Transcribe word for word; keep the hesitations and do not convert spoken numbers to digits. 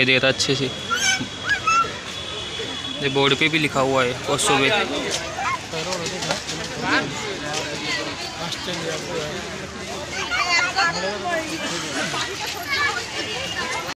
ये दे रहा अच्छे से, ये बोर्ड पे भी लिखा हुआ है। और सुबह ऑस्ट्रेलिया